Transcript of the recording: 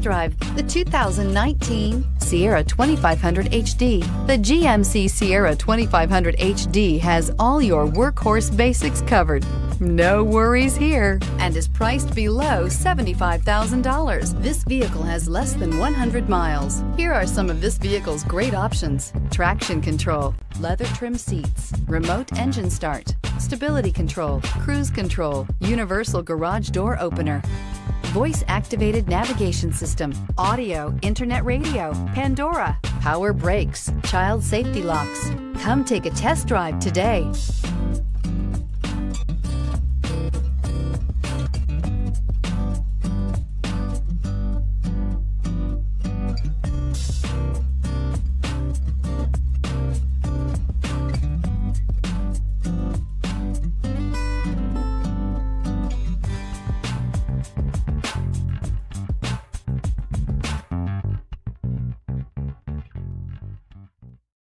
Drive the 2019 Sierra 2500 HD. The GMC Sierra 2500 HD has all your workhorse basics covered. No worries here, and is priced below $75,000. This vehicle has less than 100 miles. Here are some of this vehicle's great options: traction control, leather trim seats, remote engine start, stability control, cruise control, universal garage door opener, voice-activated navigation system, audio, internet radio, Pandora, power brakes, child safety locks. Come take a test drive today.